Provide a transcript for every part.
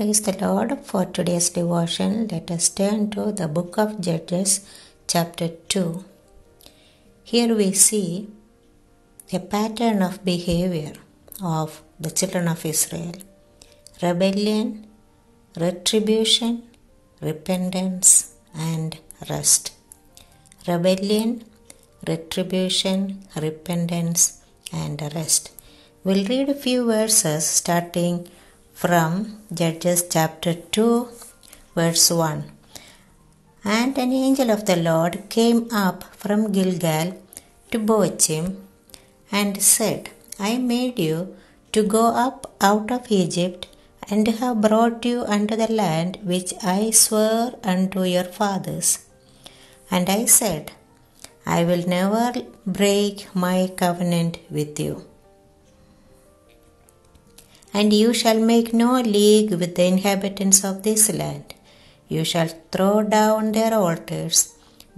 Praise the Lord. For today's devotion, let us turn to the book of Judges chapter 2. Here we see a pattern of behavior of the children of Israel: rebellion, retribution, repentance and rest. Rebellion, retribution, repentance and rest. We'll read a few verses starting from Judges chapter 2 verse 1. And an angel of the Lord came up from Gilgal to Bochim and said, I made you to go up out of Egypt and have brought you unto the land which I swore unto your fathers. And I said, I will never break my covenant with you. And you shall make no league with the inhabitants of this land. You shall throw down their altars,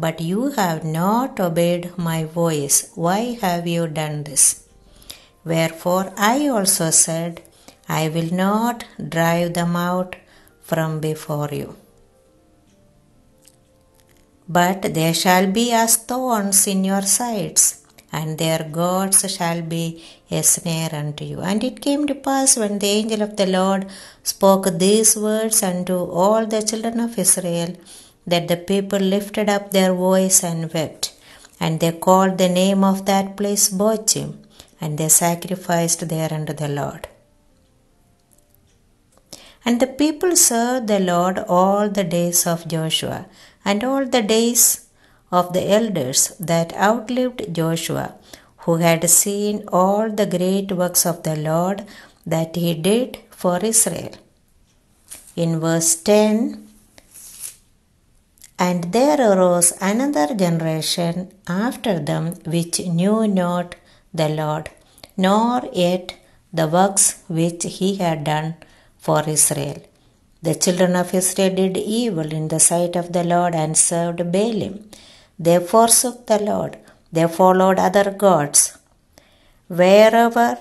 but you have not obeyed my voice. Why have you done this? Wherefore I also said, I will not drive them out from before you. But they shall be as thorns in your sides, and their gods shall be a snare unto you. And it came to pass, when the angel of the Lord spoke these words unto all the children of Israel, that the people lifted up their voice and wept. And they called the name of that place Bochim, and they sacrificed there unto the Lord. And the people served the Lord all the days of Joshua, and all the days of the elders that outlived Joshua, who had seen all the great works of the Lord that he did for Israel. In verse 10, and there arose another generation after them which knew not the Lord, nor yet the works which he had done for Israel. The children of Israel did evil in the sight of the Lord and served Baalim. They forsook the Lord. They followed other gods. Wherever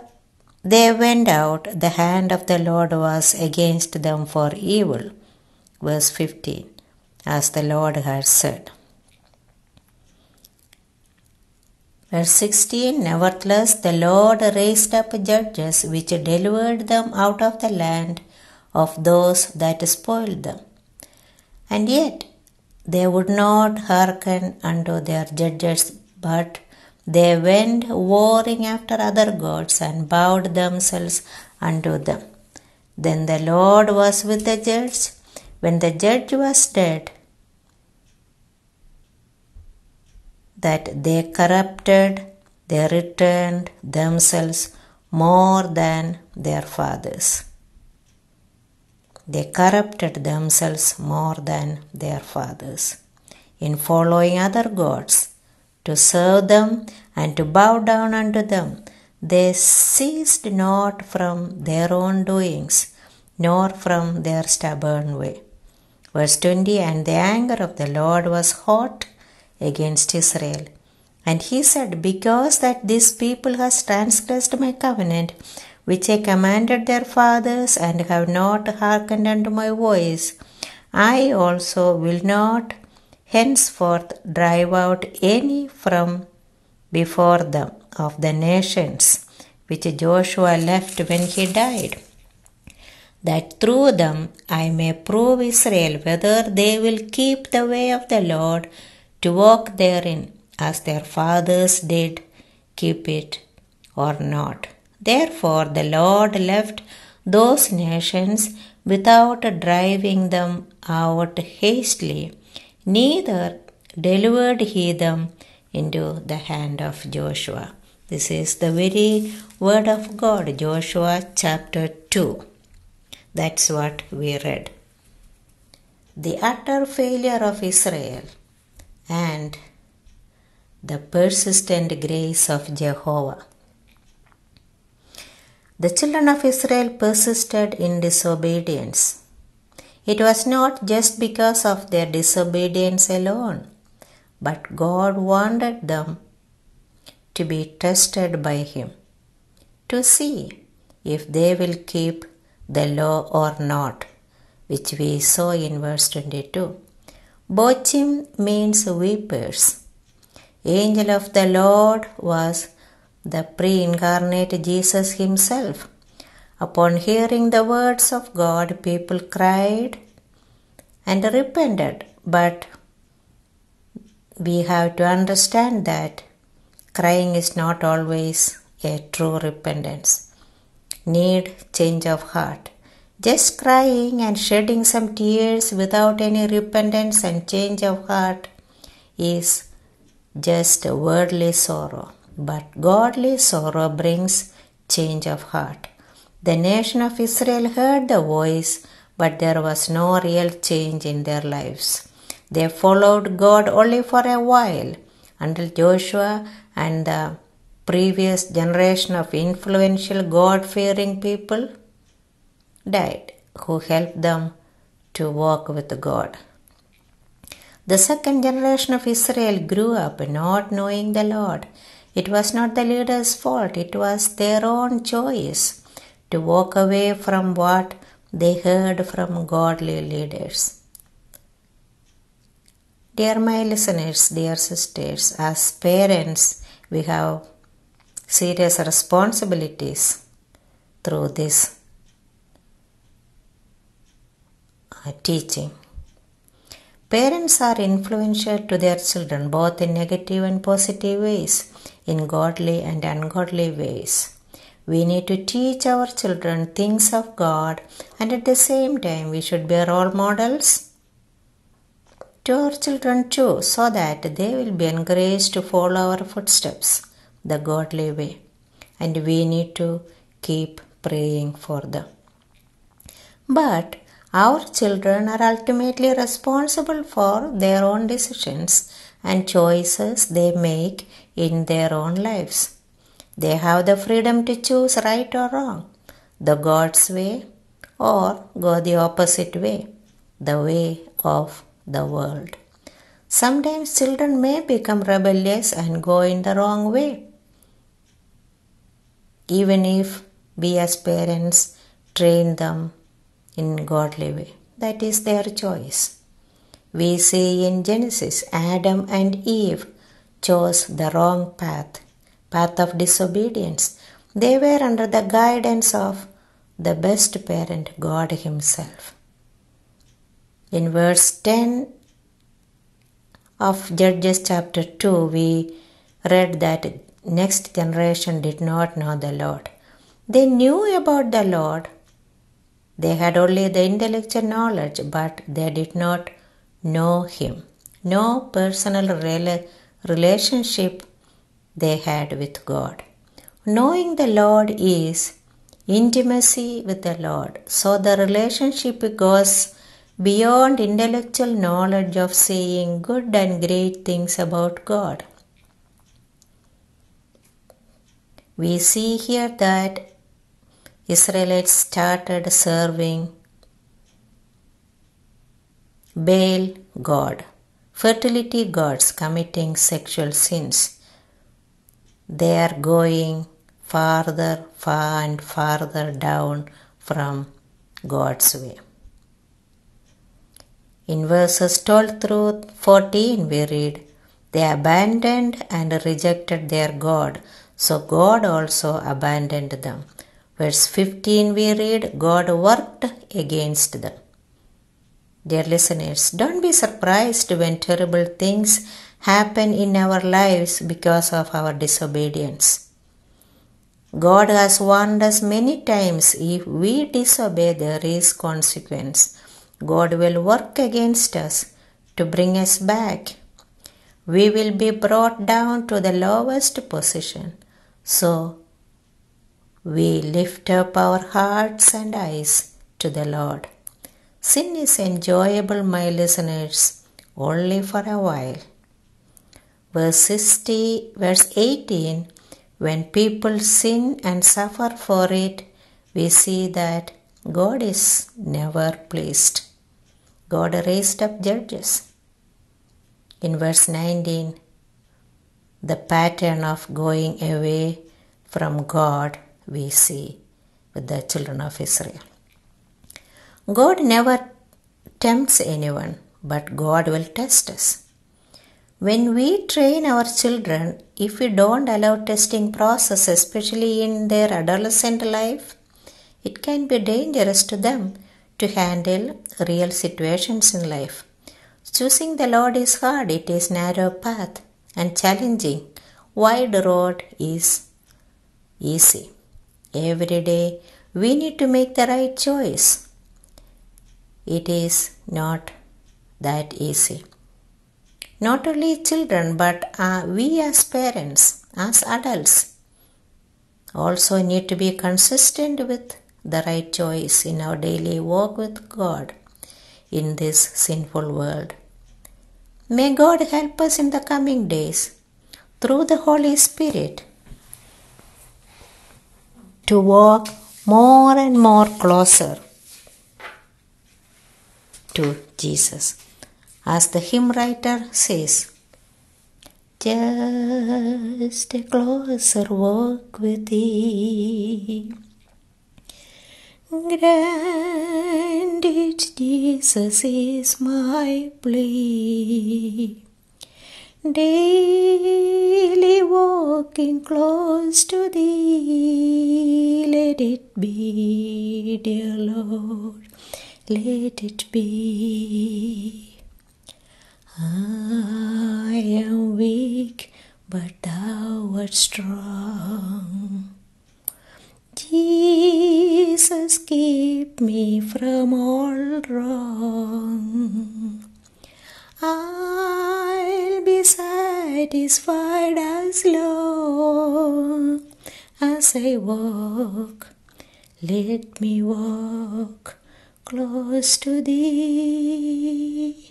they went out, the hand of the Lord was against them for evil. Verse 15, as the Lord had said. Verse 16, nevertheless, the Lord raised up judges which delivered them out of the land of those that spoiled them. And yet they would not hearken unto their judges, but they went warring after other gods and bowed themselves unto them. Then the Lord was with the judge. When the judge was dead, that they corrupted, they returned themselves more than their fathers. They corrupted themselves more than their fathers in following other gods to serve them and to bow down unto them. They ceased not from their own doings, nor from their stubborn way. Verse 20, and the anger of the Lord was hot against Israel. And he said, because that this people has transgressed my covenant, which I commanded their fathers, and have not hearkened unto my voice, I also will not henceforth drive out any from before them of the nations which Joshua left when he died, that through them I may prove Israel whether they will keep the way of the Lord to walk therein, as their fathers did keep it or not. Therefore the Lord left those nations without driving them out hastily, neither delivered he them into the hand of Joshua. This is the very word of God, Joshua chapter 2. That's what we read. The utter failure of Israel and the persistent grace of Jehovah. The children of Israel persisted in disobedience. It was not just because of their disobedience alone, but God wanted them to be tested by Him, to see if they will keep the law or not, which we saw in verse 22. Bochim means weepers. Angel of the Lord was the pre-incarnate Jesus himself. Upon hearing the words of God, people cried and repented. But we have to understand that crying is not always a true repentance. Need change of heart. Just crying and shedding some tears without any repentance and change of heart is just worldly sorrow. But godly sorrow brings change of heart. The nation of Israel heard the voice, but there was no real change in their lives. They followed God only for a while, until Joshua and the previous generation of influential God-fearing people died, who helped them to walk with God. The second generation of Israel grew up not knowing the Lord. It was not the leader's fault, it was their own choice to walk away from what they heard from godly leaders. Dear my listeners, dear sisters, as parents, we have serious responsibilities through this teaching. Parents are influential to their children both in negative and positive ways, in godly and ungodly ways. We need to teach our children things of God, and at the same time we should be role models to our children too, so that they will be encouraged to follow our footsteps, the godly way. And we need to keep praying for them. But our children are ultimately responsible for their own decisions and choices they make in their own lives. They have the freedom to choose right or wrong, the God's way, or go the opposite way, the way of the world. Sometimes children may become rebellious and go in the wrong way, even if we as parents train them in godly way. That is their choice. We see in Genesis, Adam and Eve chose the wrong path of disobedience. They were under the guidance of the best parent, God himself. In verse 10 of Judges chapter 2, we read that next generation did not know the Lord. They knew about the Lord. They had only the intellectual knowledge, but they did not know Him. No personal relationship they had with God. Knowing the Lord is intimacy with the Lord. So the relationship goes beyond intellectual knowledge of saying good and great things about God. We see here that Israelites started serving Baal god, fertility gods, committing sexual sins. They are going farther down from God's way. In verses 12 through 14 we read, they abandoned and rejected their God, so God also abandoned them. Verse 15 we read, God worked against them. Dear listeners, don't be surprised when terrible things happen in our lives because of our disobedience. God has warned us many times, if we disobey there is consequence. God will work against us to bring us back. We will be brought down to the lowest position. So we lift up our hearts and eyes to the Lord. Sin is enjoyable, my listeners, only for a while. Verse 18, when people sin and suffer for it, we see that God is never pleased. God raised up judges. In verse 19, the pattern of going away from God we see with the children of Israel. God never tempts anyone, but God will test us. When we train our children, if we don't allow testing process, especially in their adolescent life, it can be dangerous to them to handle real situations in life. Choosing the Lord is hard, it is narrow path and challenging. Wide road is easy. Every day we need to make the right choice. It is not that easy. Not only children, but we as parents, as adults, also need to be consistent with the right choice in our daily walk with God in this sinful world. May God help us in the coming days through the Holy Spirit to walk more and more closer to Jesus. As the hymn writer says, just a closer walk with Thee, grand each Jesus is my plea, daily walking close to Thee, let it be, dear Lord, let it be. I am weak, but Thou art strong. Jesus, keep me from all wrong. I'll be satisfied as long as I walk. Let me walk close to Thee.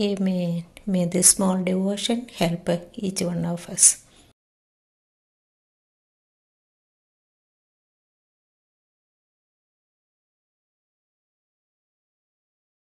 Amen. May this small devotion help each one of us.